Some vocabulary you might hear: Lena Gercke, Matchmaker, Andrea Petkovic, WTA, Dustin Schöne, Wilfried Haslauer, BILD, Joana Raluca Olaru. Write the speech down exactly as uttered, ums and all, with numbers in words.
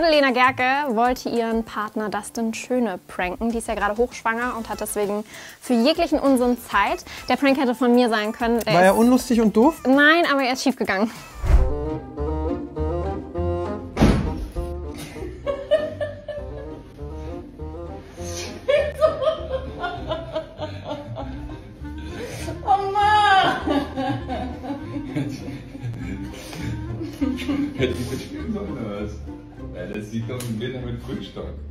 Lena Gercke wollte ihren Partner Dustin Schöne pranken. Die ist ja gerade hochschwanger und hat deswegen für jeglichen Unsinn Zeit. Der Prank hätte von mir sein können. Der War er unlustig und doof? Nein, aber er ist schief gegangen. Oh Mann! Hätte ich das spielen sollen, oder was? Ja, das sieht doch ein Bild mit Frühstück.